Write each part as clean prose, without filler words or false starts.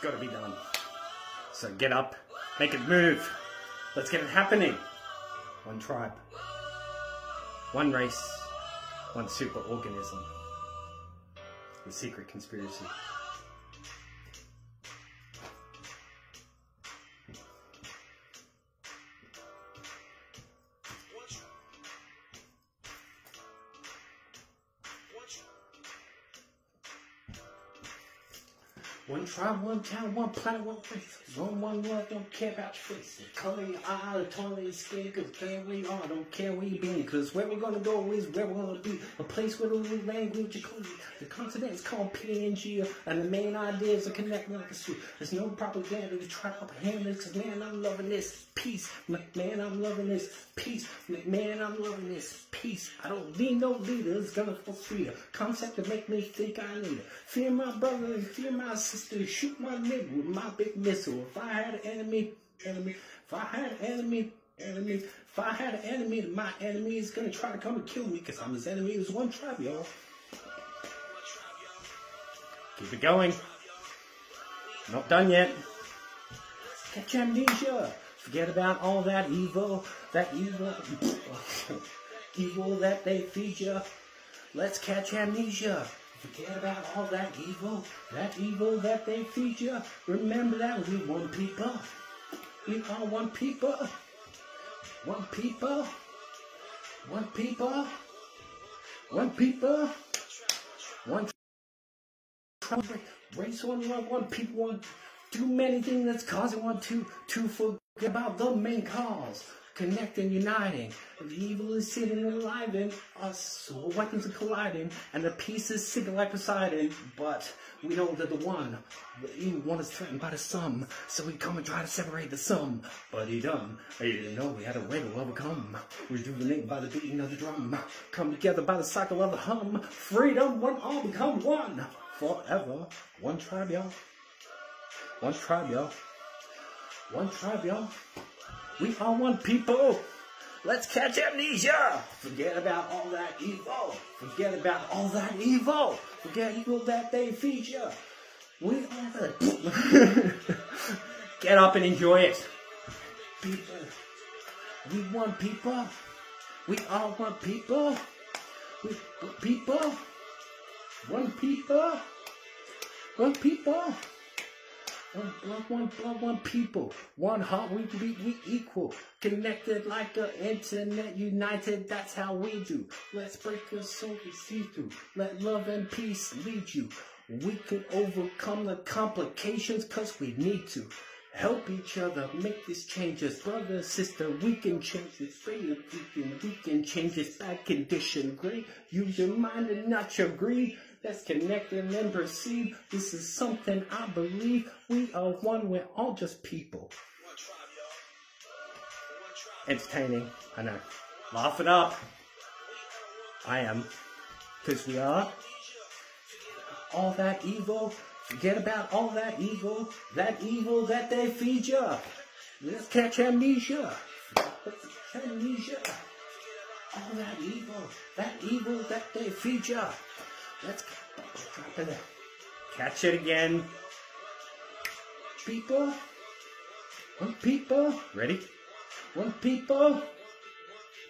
It's got to be done. So get up, make it move. Let's get it happening. One tribe, one race, one superorganism. The secret conspiracy. One tribe, one town, one planet, one race. One world, don't care about your face. The color of your eye, the taller your skin, cause there we are, don't care where you been. Cause where we're gonna go is where we're gonna be. A place where the language is clean. The continent is called Pangea, and the main ideas are connected like a suit. There's no propaganda to try to apprehend this, cause man, I'm loving this peace. Man, I'm loving this peace. Man, I'm loving this peace. I don't need no leader, it's gonna feel sweeter. Concept to make me think I need it. Fear my brother and fear my sister. To shoot my nigga with my big missile. If I had an enemy, if I had an enemy, if I had an enemy, my enemy is gonna try to come and kill me because I'm his enemy. There's one tribe, y'all. Keep it going. Not done yet. Catch amnesia. Forget about all that evil, evil that they feed you. Let's catch amnesia. Forget about all that evil that they feed you. Remember that we're one people. We are one people. One people. One people. One people. One tribe. Race one love, one people, one. Do many things that's causing one to forget about the main cause. Connecting, uniting. The evil is sitting and alive in us. Our weapons are colliding, and the peace is sitting like Poseidon. But we know that the evil one is threatened by the sum. So we come and try to separate the sum. But he done. I didn't know we had a way to overcome. Rejuvenate by the beating of the drum. Come together by the cycle of the hum. Freedom, one all become one. Forever. One tribe, y'all. One tribe, y'all. One tribe, y'all. We are one people. Let's catch amnesia. Forget about all that evil. Forget about all that evil. Forget evil that they feed you. We are the... Get up and enjoy it. People. We one people. We are one people. We people. One people. One people. One blood, one blood, one people, one heart, we equal, connected like the internet, united, that's how we do. Let's break your soul to see through, let love and peace lead you. We can overcome the complications cause we need to. Help each other, make this change as brother and sister, we can change this freedom, we can change this bad condition, great, use your mind and not your greed. Let's connect and then proceed. This is something I believe. We are one. We're all just people. One tribe, y'all. Entertaining. I know. Laugh it up. I am. Because we are. All that evil. Forget about all that evil. That evil that they feed you. Let's catch amnesia. Let's catch amnesia. All that evil. That evil that they feed you. Let's drop it. Catch it again. People. One people. Ready? One people.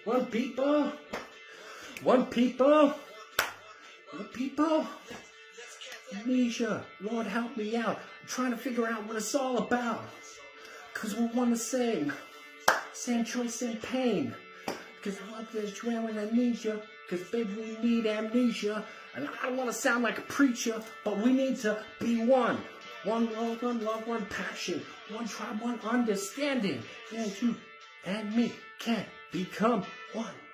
One people. One people. One people. Amnesia. Lord help me out. I'm trying to figure out what it's all about. Cause we're one the same. Same choice, same pain. Cause love is drowning amnesia. Cause baby we need amnesia. And I don't want to sound like a preacher, but we need to be one. One love, one love, one passion. One tribe, one understanding. And you and me can become one.